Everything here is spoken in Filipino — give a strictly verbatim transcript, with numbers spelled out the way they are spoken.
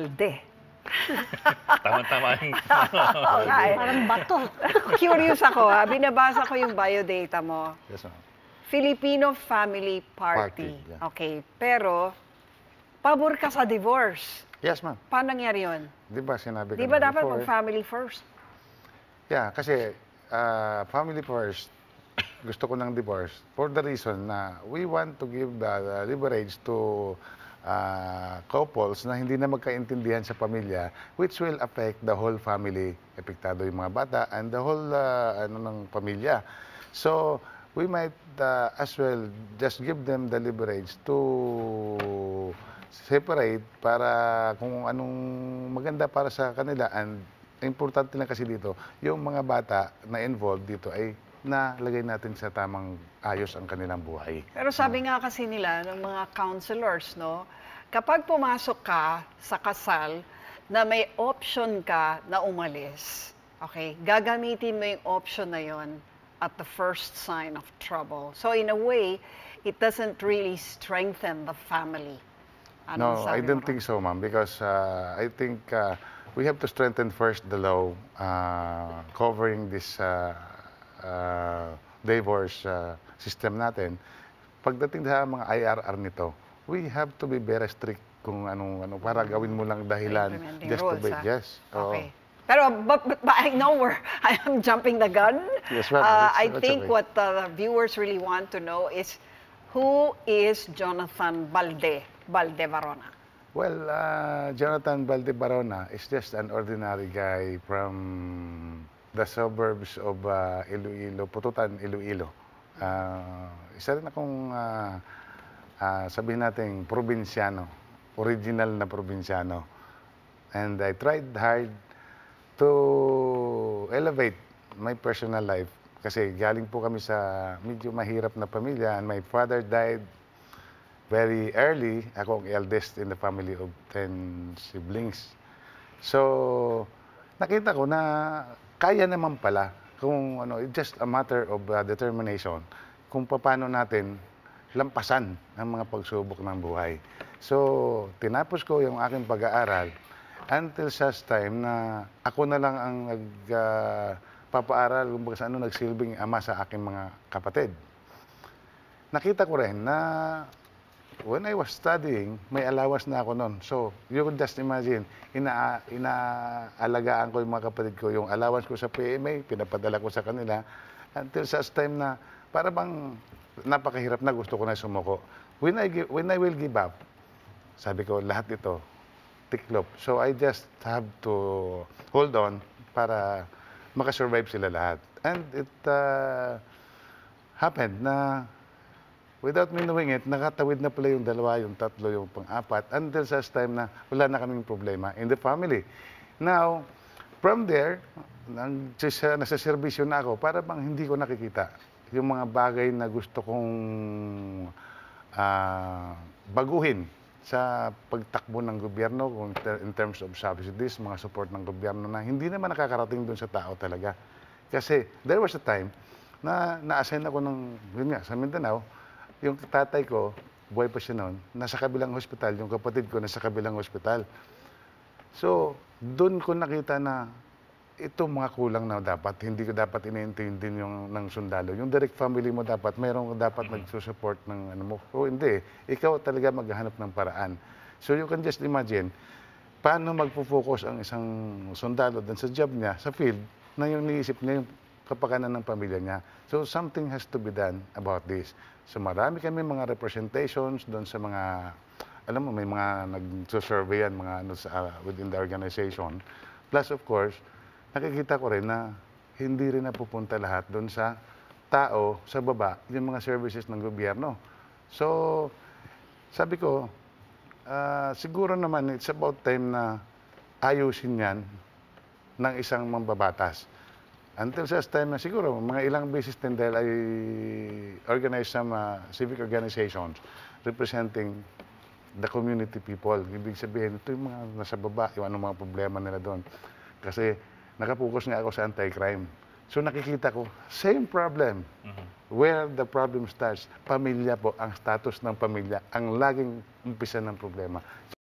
Balde. Tama-tama yung... Okay. Parang bato. Curious ako, ha? Binabasa ko yung biodata mo. Yes, ma'am. Filipino family party. party yeah. Okay. Pero, pabor ka sa divorce. Yes, ma'am. Paano nangyari yun? Di ba sinabi ka Di ba dapat before, family first? Yeah, kasi uh, family first, gusto ko ng divorce for the reason na we want to give the leverage to Uh, couples na hindi na magkaintindihan sa pamilya, which will affect the whole family, epektado yung mga bata and the whole uh, ano ng pamilya. So we might uh, as well just give them the leverage to separate para kung anong maganda para sa kanila, and importante lang kasi dito yung mga bata na involved dito ay na lagay natin sa tamang ayos ang kanilang buhay. Pero sabi nga kasi nila ng mga counselors, no, kapag pumasok ka sa kasal na may option ka na umalis, okay, gagamitin mo yung option na yon at the first sign of trouble. So in a way, it doesn't really strengthen the family. Anong no, I don't think so, ma'am, because uh, I think uh, we have to strengthen first the law uh, covering this uh, Uh, divorce uh, system natin. Pagdating sa mga I R R nito, we have to be very strict kung anong ano para gawin mo lang dahilan just rules, to be, yes. Okay. Oh. Pero but, but, but I know where I am jumping the gun. Yes, well, uh, I think okay. what uh, the viewers really want to know is who is Jonathan Balde Baldevarona? Well, uh, Jonathan Baldevarona is just an ordinary guy from the suburbs of uh, Iloilo, Putotan, Iloilo. Uh, isa rin akong uh, uh, sabihin natin probinsyano, original na probinsyano. And I tried hard to elevate my personal life kasi galing po kami sa medyo mahirap na pamilya, and my father died very early. Ako ang eldest in the family of ten siblings. So, nakita ko na kaya naman pala, kung ano, it's just a matter of uh, determination, kung paano natin lampasan ang mga pagsubok ng buhay. So, tinapos ko yung aking pag-aaral until such time na ako na lang ang nagpapaaral, uh, kung sa ano, nagsilbing ama sa aking mga kapatid. Nakita ko rin na when I was studying, may allowance na ako noon. So, you can just imagine, ina inaalagaan ko yung mga kapatid ko, yung allowance ko sa P M A, pinapadala ko sa kanila, until such time na para bang napakahirap na, gusto ko na sumuko. When I, give, when I will give up, sabi ko, lahat ito, tiklop. So, I just have to hold on para makasurvive sila lahat. And it uh, happened na without me knowing it, nakatawid na pala yung dalawa, yung tatlo, yung pang-apat, until such time na wala na kaming problema in the family. Now, from there, nasa-servisyo na ako para bang hindi ko nakikita yung mga bagay na gusto kong uh, baguhin sa pagtakbo ng gobyerno in terms of subsidies, mga support ng gobyerno na hindi naman nakakarating dun sa tao talaga. Kasi there was a time na na-assign ako ng, yun nga, sa Mindanao. Yung tatay ko, buhay pa siya noon, nasa kabilang hospital. Yung kapatid ko, nasa kabilang hospital. So, doon ko nakita na ito mga kulang na dapat. Hindi ko dapat iniintindin yung ng sundalo. Yung direct family mo dapat, mayroong dapat nagsusupport ng ano mo. O hindi, ikaw talaga maghahanap ng paraan. So, you can just imagine, paano magpo-focus ang isang sundalo dun sa job niya, sa field, na yung niisip niya yung kapakanan ng pamilya niya. So, something has to be done about this. So, marami kami mga representations doon sa mga, alam mo, may mga nag-surveyan, mga ano sa, uh, within the organization. Plus, of course, nakikita ko rin na hindi rin napupunta lahat doon sa tao, sa baba, yung mga services ng gobyerno. So, sabi ko, uh, siguro naman, it's about time na ayusin yan ng isang mambabatas. Until such time na siguro, mga ilang beses din dahil I organized some uh, civic organizations representing the community people. Ibig sabihin, ito yung mga nasa baba, yung anong mga problema nila doon. Kasi nakapokus nga ako sa anti-crime. So nakikita ko, same problem. Mm-hmm. Where the problem starts, pamilya po, ang status ng pamilya, ang laging umpisa ng problema.